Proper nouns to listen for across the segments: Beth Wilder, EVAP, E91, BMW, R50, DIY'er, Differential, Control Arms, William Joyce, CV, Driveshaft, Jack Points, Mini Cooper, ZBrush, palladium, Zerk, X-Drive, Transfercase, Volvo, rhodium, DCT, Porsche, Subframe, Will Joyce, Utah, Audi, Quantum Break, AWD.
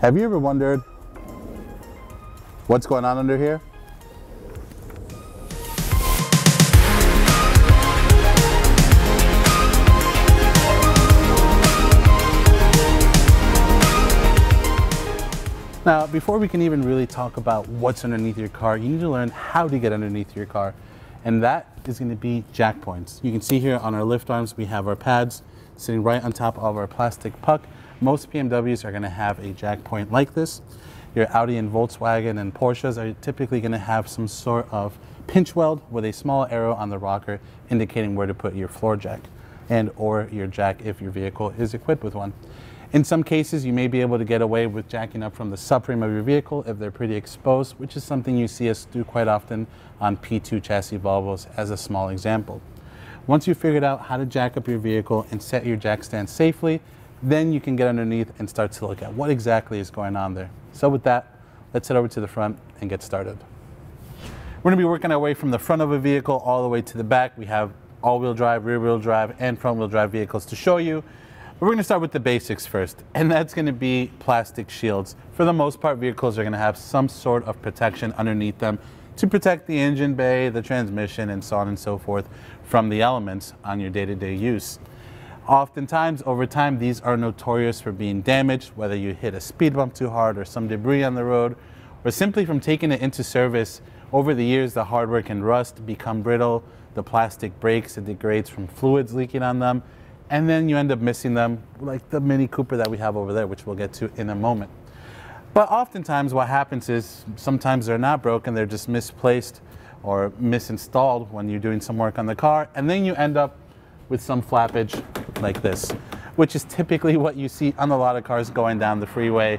Have you ever wondered what's going on under here? Now, before we can even really talk about what's underneath your car, you need to learn how to get underneath your car. And that is going to be jack points. You can see here on our lift arms, we have our pads sitting right on top of our plastic puck. Most BMWs are going to have a jack point like this. Your Audi and Volkswagen and Porsches are typically going to have some sort of pinch weld with a small arrow on the rocker indicating where to put your floor jack and or your jack if your vehicle is equipped with one. In some cases, you may be able to get away with jacking up from the subframe of your vehicle if they're pretty exposed, which is something you see us do quite often on P2 chassis Volvos as a small example. Once you've figured out how to jack up your vehicle and set your jack stand safely, then you can get underneath and start to look at what exactly is going on there. So with that, let's head over to the front and get started. We're going to be working our way from the front of a vehicle all the way to the back. We have all-wheel drive, rear-wheel drive, and front-wheel drive vehicles to show you. We're going to start with the basics first, and that's going to be plastic shields. For the most part, vehicles are going to have some sort of protection underneath them to protect the engine bay, the transmission, and so on and so forth from the elements on your day-to-day use. Oftentimes, over time, these are notorious for being damaged, whether you hit a speed bump too hard or some debris on the road, or simply from taking it into service. Over the years, the hardware can rust, become brittle, the plastic breaks, it degrades from fluids leaking on them, and then you end up missing them, like the Mini Cooper that we have over there, which we'll get to in a moment. But oftentimes what happens is sometimes they're not broken, they're just misplaced or misinstalled when you're doing some work on the car, and then you end up with some flappage like this, which is typically what you see on a lot of cars going down the freeway.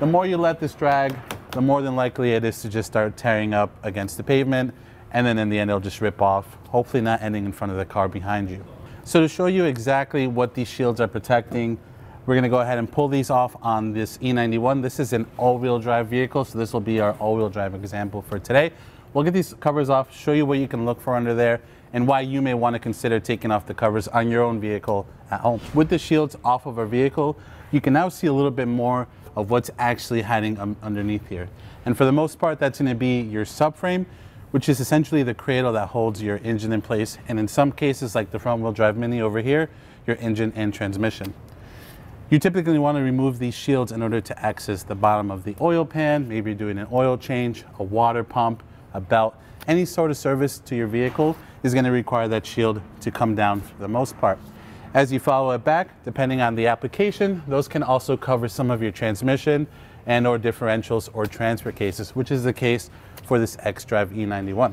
The more you let this drag, the more than likely it is to just start tearing up against the pavement, and then in the end it'll just rip off, hopefully not ending in front of the car behind you. So to show you exactly what these shields are protecting, we're going to go ahead and pull these off on this E91. This is an all-wheel drive vehicle, so this will be our all-wheel drive example for today. We'll get these covers off, show you what you can look for under there, and why you may want to consider taking off the covers on your own vehicle at home. With the shields off of our vehicle, you can now see a little bit more of what's actually hiding underneath here. And for the most part, that's going to be your subframe, which is essentially the cradle that holds your engine in place, and in some cases, like the front-wheel drive Mini over here, your engine and transmission. You typically want to remove these shields in order to access the bottom of the oil pan. Maybe you're doing an oil change, a water pump, a belt. Any sort of service to your vehicle is going to require that shield to come down for the most part. As you follow it back, depending on the application, those can also cover some of your transmission and or differentials or transfer cases, which is the case for this X-Drive E91.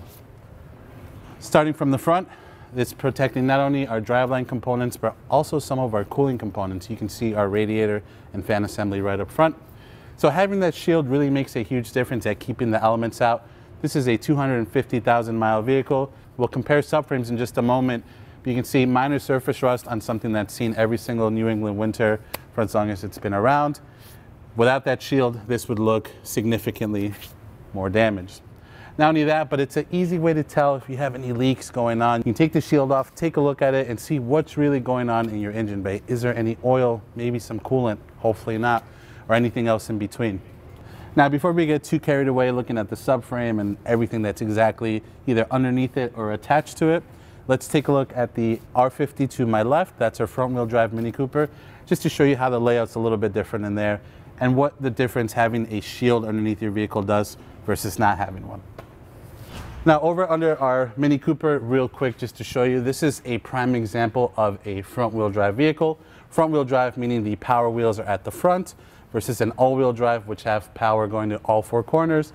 Starting from the front, it's protecting not only our driveline components, but also some of our cooling components. You can see our radiator and fan assembly right up front. So having that shield really makes a huge difference at keeping the elements out. This is a 250,000 mile vehicle. We'll compare subframes in just a moment. You can see minor surface rust on something that's seen every single New England winter for as long as it's been around. Without that shield, this would look significantly more damaged. Not only that, but it's an easy way to tell if you have any leaks going on. You can take the shield off, take a look at it, and see what's really going on in your engine bay. Is there any oil, maybe some coolant, hopefully not, or anything else in between. Now, before we get too carried away looking at the subframe and everything that's exactly either underneath it or attached to it, let's take a look at the R50 to my left. That's our front-wheel drive Mini Cooper, just to show you how the layout's a little bit different in there, and what the difference having a shield underneath your vehicle does versus not having one. Now, over under our Mini Cooper, real quick, just to show you, this is a prime example of a front-wheel drive vehicle. Front-wheel drive meaning the power wheels are at the front, versus an all-wheel drive, which have power going to all four corners,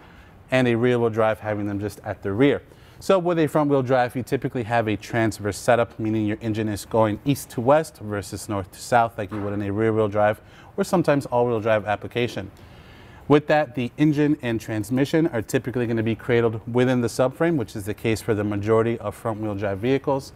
and a rear-wheel drive having them just at the rear. So with a front-wheel drive, you typically have a transverse setup, meaning your engine is going east to west versus north to south, like you would in a rear-wheel drive or sometimes all-wheel drive application. With that, the engine and transmission are typically going to be cradled within the subframe, which is the case for the majority of front-wheel drive vehicles.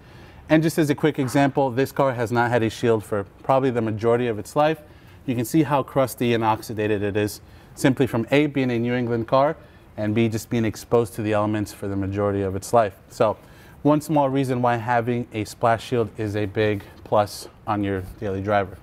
And just as a quick example, this car has not had a shield for probably the majority of its life. You can see how crusty and oxidated it is, simply from A, being a New England car, and B, just being exposed to the elements for the majority of its life. So one small reason why having a splash shield is a big plus on your daily driver.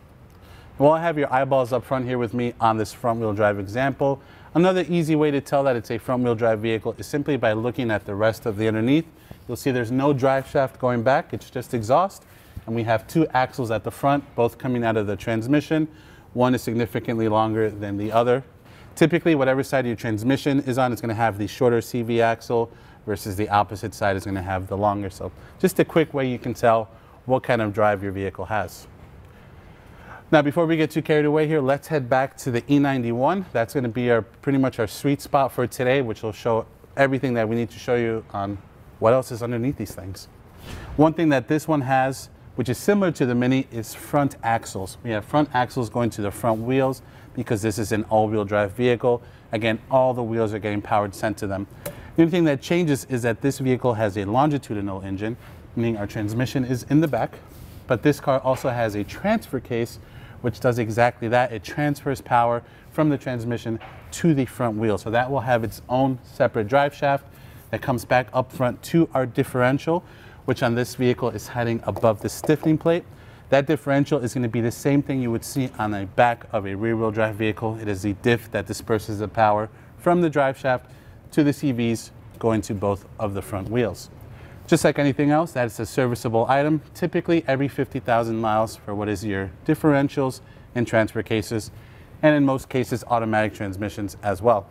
Well, I have your eyeballs up front here with me on this front-wheel drive example. Another easy way to tell that it's a front-wheel drive vehicle is simply by looking at the rest of the underneath. You'll see there's no drive shaft going back, it's just exhaust. And we have two axles at the front, both coming out of the transmission. One is significantly longer than the other. Typically, whatever side your transmission is on is going to have the shorter CV axle versus the opposite side is going to have the longer. So just a quick way you can tell what kind of drive your vehicle has. Now, before we get too carried away here, let's head back to the E91. That's going to be pretty much our sweet spot for today, which will show everything that we need to show you on what else is underneath these things. One thing that this one has, which is similar to the Mini, is front axles. We have front axles going to the front wheels because this is an all-wheel drive vehicle. Again, all the wheels are getting powered sent to them. The only thing that changes is that this vehicle has a longitudinal engine, meaning our transmission is in the back, but this car also has a transfer case which does exactly that. It transfers power from the transmission to the front wheel. So that will have its own separate drive shaft that comes back up front to our differential, which on this vehicle is hiding above the stiffening plate. That differential is going to be the same thing you would see on the back of a rear-wheel drive vehicle. It is the diff that disperses the power from the drive shaft to the CVs going to both of the front wheels. Just like anything else, that is a serviceable item, typically every 50,000 miles for what is your differentials and transfer cases, and in most cases, automatic transmissions as well.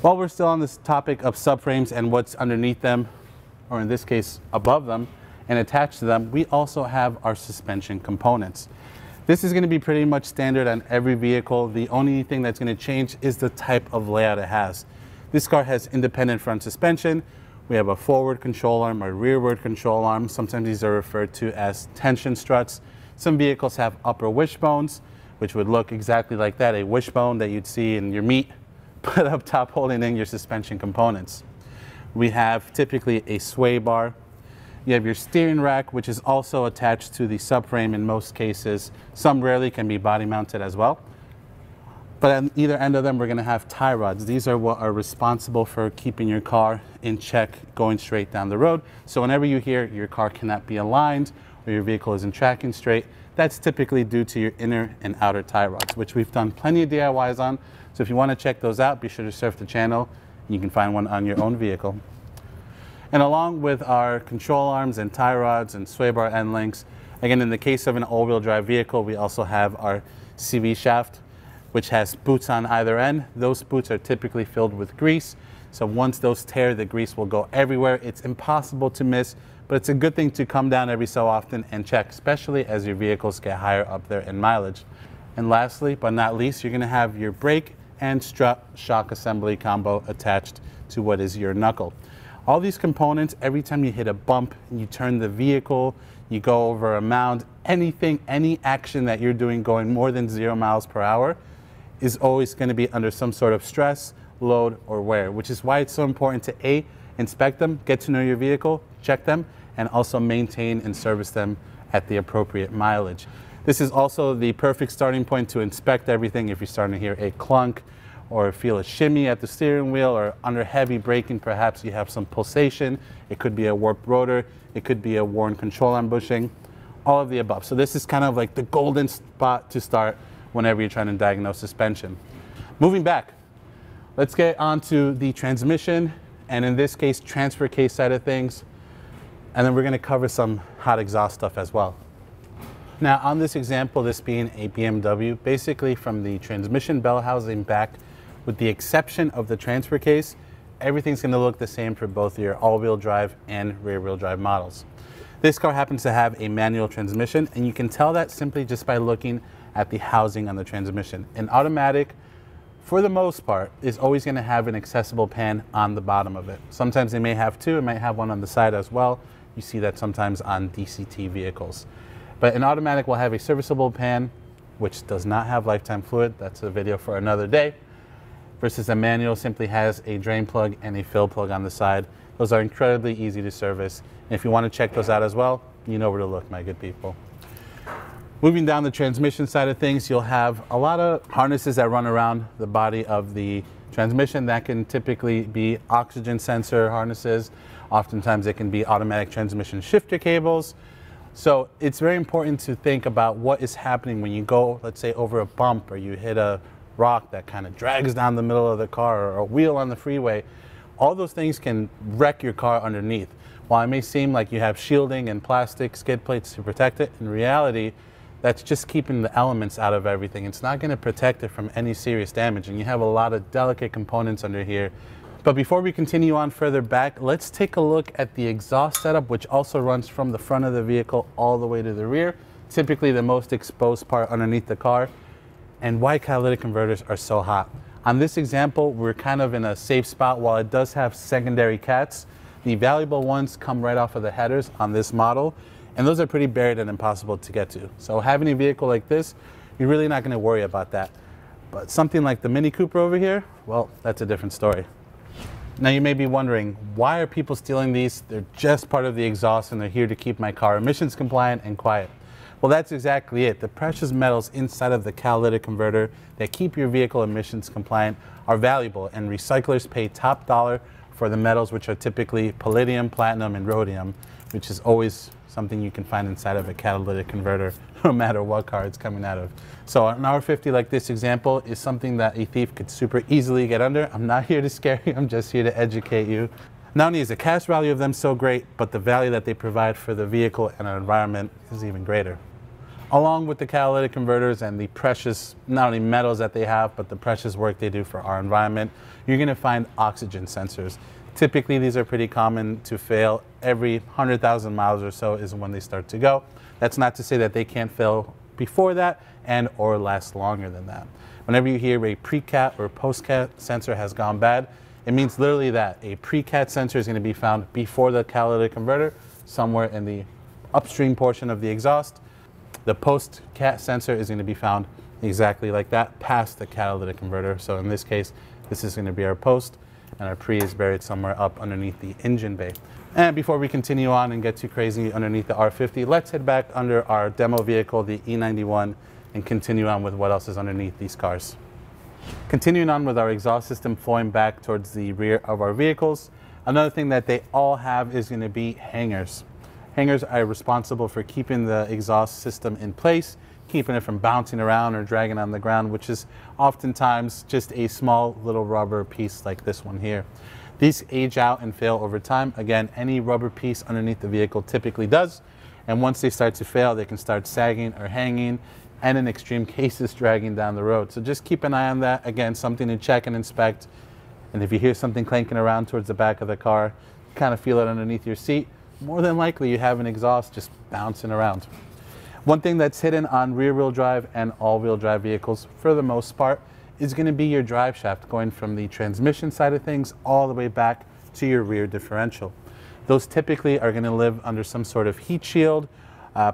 While we're still on this topic of subframes and what's underneath them, or in this case, above them, and attached to them, we also have our suspension components. This is going to be pretty much standard on every vehicle. The only thing that's going to change is the type of layout it has. This car has independent front suspension. We have a forward control arm, a rearward control arm. Sometimes these are referred to as tension struts. Some vehicles have upper wishbones, which would look exactly like that, a wishbone that you'd see in your meat, but up top holding in your suspension components. We have typically a sway bar. You have your steering rack, which is also attached to the subframe in most cases. Some rarely can be body mounted as well. But on either end of them, we're going to have tie rods. These are what are responsible for keeping your car in check going straight down the road. So whenever you hear your car cannot be aligned or your vehicle isn't tracking straight, that's typically due to your inner and outer tie rods, which we've done plenty of DIYs on. So if you want to check those out, be sure to surf the channel. You can find one on your own vehicle. And along with our control arms and tie rods and sway bar end links, again, in the case of an all-wheel drive vehicle, we also have our CV shaft, which has boots on either end. Those boots are typically filled with grease. So once those tear, the grease will go everywhere. It's impossible to miss, but it's a good thing to come down every so often and check, especially as your vehicles get higher up there in mileage. And lastly, but not least, you're gonna have your brake and strut shock assembly combo attached to what is your knuckle. All these components, every time you hit a bump, you turn the vehicle, you go over a mound, anything, any action that you're doing going more than 0 miles per hour, is always going to be under some sort of stress, load, or wear, which is why it's so important to A, inspect them, get to know your vehicle, check them, and also maintain and service them at the appropriate mileage. This is also the perfect starting point to inspect everything if you're starting to hear a clunk or feel a shimmy at the steering wheel, or under heavy braking, perhaps you have some pulsation. It could be a warped rotor. It could be a worn control arm bushing, all of the above. So this is kind of like the golden spot to start whenever you're trying to diagnose suspension. Moving back, let's get onto the transmission, and in this case, transfer case side of things, and then we're gonna cover some hot exhaust stuff as well. Now on this example, this being a BMW, basically from the transmission bell housing back, with the exception of the transfer case, everything's gonna look the same for both your all-wheel drive and rear-wheel drive models. This car happens to have a manual transmission, and you can tell that simply just by looking at the housing on the transmission. An automatic, for the most part, is always going to have an accessible pan on the bottom of it. Sometimes they may have two, it might have one on the side as well. You see that sometimes on DCT vehicles. But an automatic will have a serviceable pan, which does not have lifetime fluid, that's a video for another day, versus a manual simply has a drain plug and a fill plug on the side. Those are incredibly easy to service. And if you want to check those out as well, you know where to look, my good people. Moving down the transmission side of things, you'll have a lot of harnesses that run around the body of the transmission. That can typically be oxygen sensor harnesses. Oftentimes it can be automatic transmission shifter cables. So it's very important to think about what is happening when you go, let's say, over a bump, or you hit a rock that kind of drags down the middle of the car, or a wheel on the freeway. All those things can wreck your car underneath. While it may seem like you have shielding and plastic skid plates to protect it, in reality, that's just keeping the elements out of everything. It's not going to protect it from any serious damage, and you have a lot of delicate components under here. But before we continue on further back, let's take a look at the exhaust setup, which also runs from the front of the vehicle all the way to the rear, typically the most exposed part underneath the car, and why catalytic converters are so hot. On this example, we're kind of in a safe spot. While it does have secondary cats, the valuable ones come right off of the headers on this model, and those are pretty buried and impossible to get to. So having a vehicle like this, you're really not going to worry about that. But something like the Mini Cooper over here, well, that's a different story. Now you may be wondering, why are people stealing these? They're just part of the exhaust, and they're here to keep my car emissions compliant and quiet. Well, that's exactly it. The precious metals inside of the catalytic converter that keep your vehicle emissions compliant are valuable, and recyclers pay top dollar for the metals, which are typically palladium, platinum, and rhodium, which is always something you can find inside of a catalytic converter, no matter what car it's coming out of. So an R50 like this example is something that a thief could super easily get under. I'm not here to scare you, I'm just here to educate you. Not only is the cash value of them so great, but the value that they provide for the vehicle and our environment is even greater. Along with the catalytic converters and the precious, not only metals that they have, but the precious work they do for our environment, you're gonna find oxygen sensors. Typically, these are pretty common to fail. Every 100,000 miles or so is when they start to go. That's not to say that they can't fail before that and or last longer than that. Whenever you hear a pre-cat or post-cat sensor has gone bad, it means literally that a pre-cat sensor is going to be found before the catalytic converter, somewhere in the upstream portion of the exhaust. The post-cat sensor is going to be found exactly like that, past the catalytic converter. So in this case, this is going to be our post, and our pre is buried somewhere up underneath the engine bay. And before we continue on and get too crazy underneath the R50, let's head back under our demo vehicle, the E91, and continue on with what else is underneath these cars. Continuing on with our exhaust system flowing back towards the rear of our vehicles, another thing that they all have is going to be hangers. Hangers are responsible for keeping the exhaust system in place, keeping it from bouncing around or dragging on the ground, which is oftentimes just a small little rubber piece like this one here. These age out and fail over time. Again, any rubber piece underneath the vehicle typically does, and once they start to fail, they can start sagging or hanging, and in extreme cases, dragging down the road. So just keep an eye on that. Again, something to check and inspect, and if you hear something clanking around towards the back of the car, kind of feel it underneath your seat, more than likely you have an exhaust just bouncing around. One thing that's hidden on rear-wheel drive and all-wheel drive vehicles, for the most part, is going to be your drive shaft going from the transmission side of things all the way back to your rear differential. Those typically are going to live under some sort of heat shield,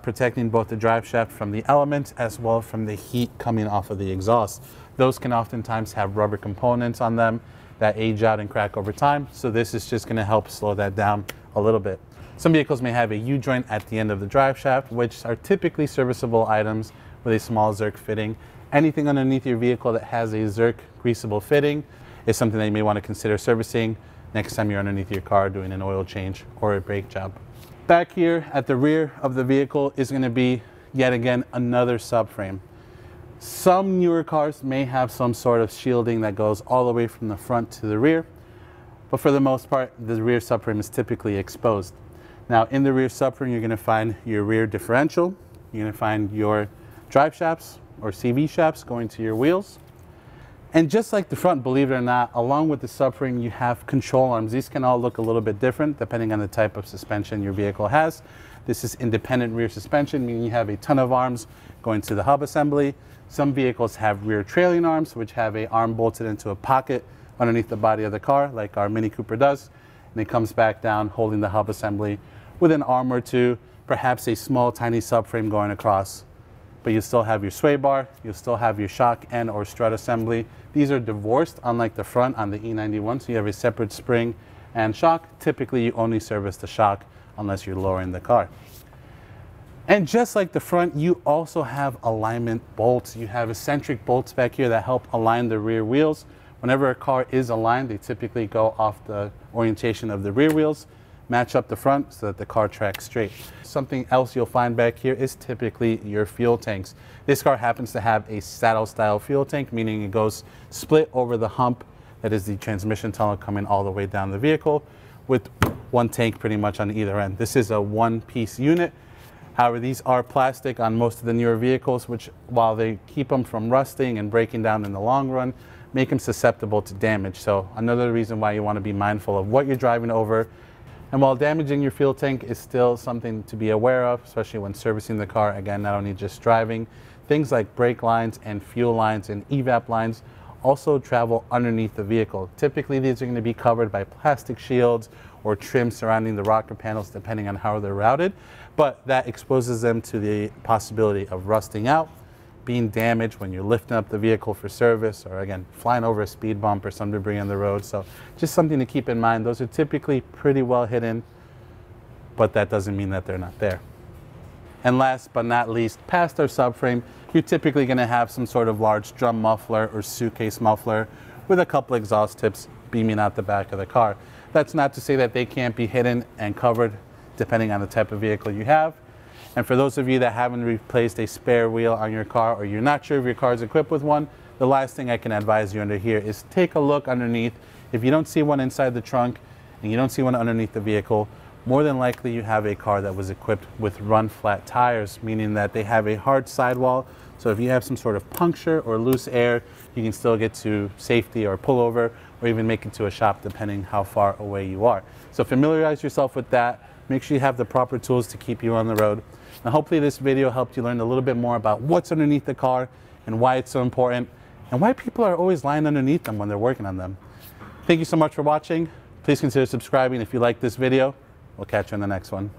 protecting both the drive shaft from the elements as well from the heat coming off of the exhaust. Those can oftentimes have rubber components on them that age out and crack over time, so this is just going to help slow that down a little bit. Some vehicles may have a U-joint at the end of the drive shaft, which are typically serviceable items with a small Zerk fitting. Anything underneath your vehicle that has a Zerk greasable fitting is something that you may want to consider servicing next time you're underneath your car doing an oil change or a brake job. Back here at the rear of the vehicle is going to be, yet again, another subframe. Some newer cars may have some sort of shielding that goes all the way from the front to the rear, but for the most part, the rear subframe is typically exposed. Now, in the rear subframe, you're going to find your rear differential, you're going to find your drive shafts or CV shafts going to your wheels. And just like the front, believe it or not, along with the subframe, you have control arms. These can all look a little bit different depending on the type of suspension your vehicle has. This is independent rear suspension, meaning you have a ton of arms going to the hub assembly. Some vehicles have rear trailing arms, which have an arm bolted into a pocket underneath the body of the car, like our Mini Cooper does. And it comes back down holding the hub assembly with an arm or two, perhaps a small, tiny subframe going across. But you still have your sway bar, you'll still have your shock and or strut assembly. These are divorced, unlike the front on the E91, so you have a separate spring and shock. Typically, you only service the shock unless you're lowering the car. And just like the front, you also have alignment bolts. You have eccentric bolts back here that help align the rear wheels. Whenever a car is aligned, they typically go off the orientation of the rear wheels. match up the front so that the car tracks straight. Something else you'll find back here is typically your fuel tanks. This car happens to have a saddle style fuel tank, meaning it goes split over the hump that is the transmission tunnel coming all the way down the vehicle, with one tank pretty much on either end. This is a one-piece unit. However, these are plastic on most of the newer vehicles, which, while they keep them from rusting and breaking down in the long run, make them susceptible to damage. So another reason why you want to be mindful of what you're driving over. And while damaging your fuel tank is still something to be aware of, especially when servicing the car, again, not only just driving, things like brake lines and fuel lines and EVAP lines also travel underneath the vehicle. Typically, these are going to be covered by plastic shields or trim surrounding the rocker panels, depending on how they're routed, but that exposes them to the possibility of rusting out, being damaged when you're lifting up the vehicle for service, or again, flying over a speed bump or some debris on the road. So just something to keep in mind. Those are typically pretty well hidden, but that doesn't mean that they're not there. And last but not least, past our subframe, you're typically going to have some sort of large drum muffler or suitcase muffler with a couple exhaust tips beaming out the back of the car. That's not to say that they can't be hidden and covered depending on the type of vehicle you have. And for those of you that haven't replaced a spare wheel on your car, or you're not sure if your car is equipped with one, the last thing I can advise you under here is take a look underneath. If you don't see one inside the trunk and you don't see one underneath the vehicle, more than likely you have a car that was equipped with run flat tires, meaning that they have a hard sidewall. So if you have some sort of puncture or loose air, you can still get to safety or pull over, or even make it to a shop depending how far away you are. So familiarize yourself with that. Make sure you have the proper tools to keep you on the road. Now, hopefully this video helped you learn a little bit more about what's underneath the car and why it's so important, and why people are always lying underneath them when they're working on them. Thank you so much for watching. Please consider subscribing if you like this video. We'll catch you on the next one.